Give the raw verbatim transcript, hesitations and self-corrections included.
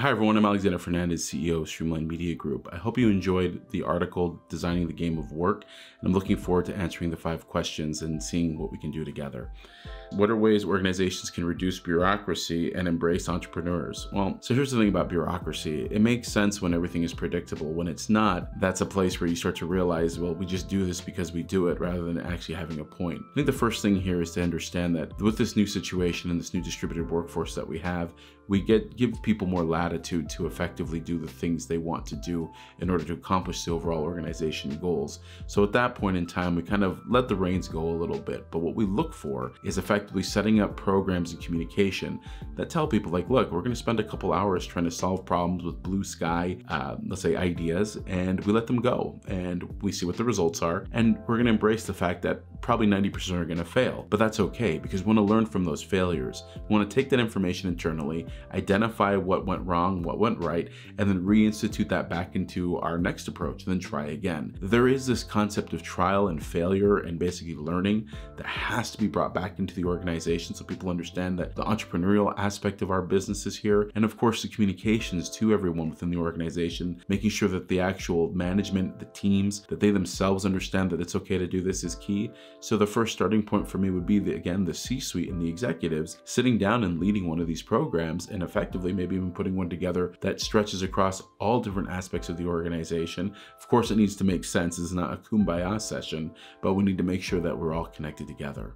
Hi everyone, I'm Alexander Fernandez, C E O of Streamline Media Group. I hope you enjoyed the article, Designing the Game of Work, and I'm looking forward to answering the five questions and seeing what we can do together. What are ways organizations can reduce bureaucracy and embrace entrepreneurs? Well, so here's the thing about bureaucracy. It makes sense when everything is predictable. When it's not, that's a place where you start to realize, well, we just do this because we do it rather than actually having a point. I think the first thing here is to understand that with this new situation and this new distributed workforce that we have, we get give people more latitude Attitude to effectively do the things they want to do in order to accomplish the overall organization goals. So at that point in time, we kind of let the reins go a little bit, but what we look for is effectively setting up programs and communication that tell people like, look, we're going to spend a couple hours trying to solve problems with blue sky, uh, let's say ideas, and we let them go and we see what the results are. And we're going to embrace the fact that probably ninety percent are going to fail, but that's okay because we want to learn from those failures. We want to take that information internally, identify what went wrong, what went right, and then reinstitute that back into our next approach, and then try again. There is this concept of trial and failure and basically learning that has to be brought back into the organization so people understand that the entrepreneurial aspect of our business is here, and of course the communications to everyone within the organization, making sure that the actual management, the teams, that they themselves understand that it's okay to do this is key. So the first starting point for me would be, the, again, the C-suite and the executives sitting down and leading one of these programs and effectively maybe even putting one together that stretches across all different aspects of the organization. Of course, it needs to make sense. It's not a kumbaya session, but we need to make sure that we're all connected together.